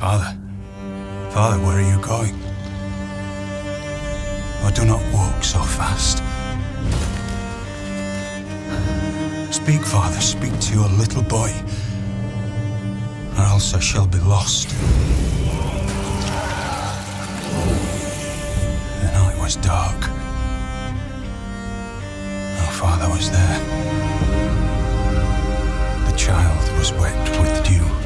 Father, Father, where are you going? Oh, do not walk so fast. Speak, Father, speak to your little boy, or else I shall be lost. The night was dark. No father was there. The child was wet with dew.